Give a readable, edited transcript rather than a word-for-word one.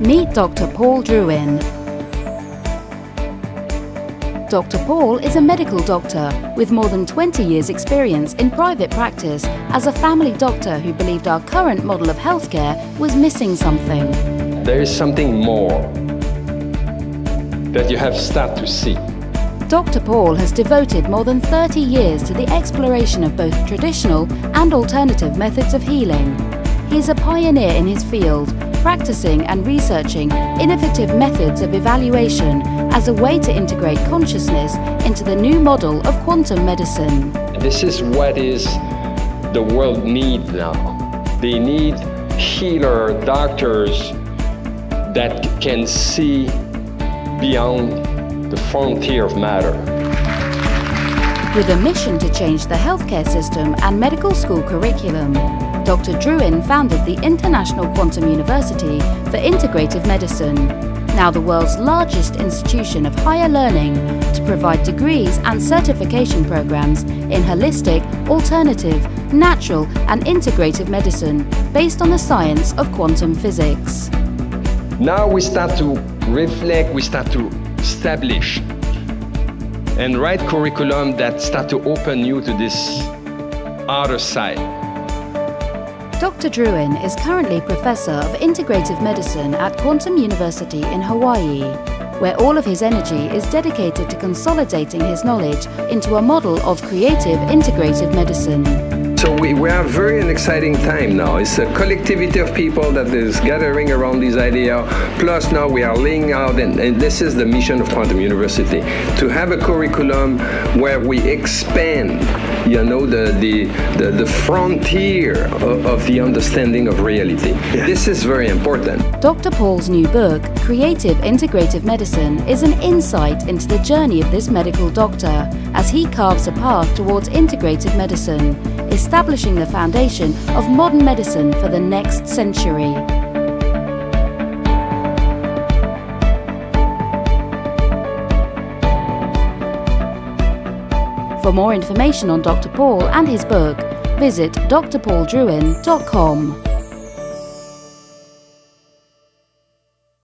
Meet Dr. Paul Drouin. Dr. Paul is a medical doctor with more than 20 years' experience in private practice as a family doctor who believed our current model of healthcare was missing something. There is something more that you have started to see. Dr. Paul has devoted more than 30 years to the exploration of both traditional and alternative methods of healing. He is a pioneer in his field, practicing and researching innovative methods of evaluation as a way to integrate consciousness into the new model of quantum medicine. This is what is the world needs now. They need healer doctors that can see beyond the frontier of matter. With a mission to change the healthcare system and medical school curriculum, Dr. Drouin founded the International Quantum University for Integrative Medicine, now the world's largest institution of higher learning, to provide degrees and certification programs in holistic, alternative, natural and integrative medicine based on the science of quantum physics. Now we start to reflect, we start to establish and write curriculum that start to open you to this other side. Dr. Drouin is currently Professor of Integrative Medicine at Quantum University in Hawaii, where all of his energy is dedicated to consolidating his knowledge into a model of creative integrative medicine. So we are very an exciting time now. It's a collectivity of people that is gathering around this idea. Plus now we are laying out, and this is the mission of Quantum University, to have a curriculum where we expand, you know, the frontier of the understanding of reality. Yeah. This is very important. Dr. Paul's new book, Creative Integrative Medicine, is an insight into the journey of this medical doctor as he carves a path towards integrative medicine, establishing the foundation of modern medicine for the next century. For more information on Dr. Paul and his book, visit DrPaulDrouin.com.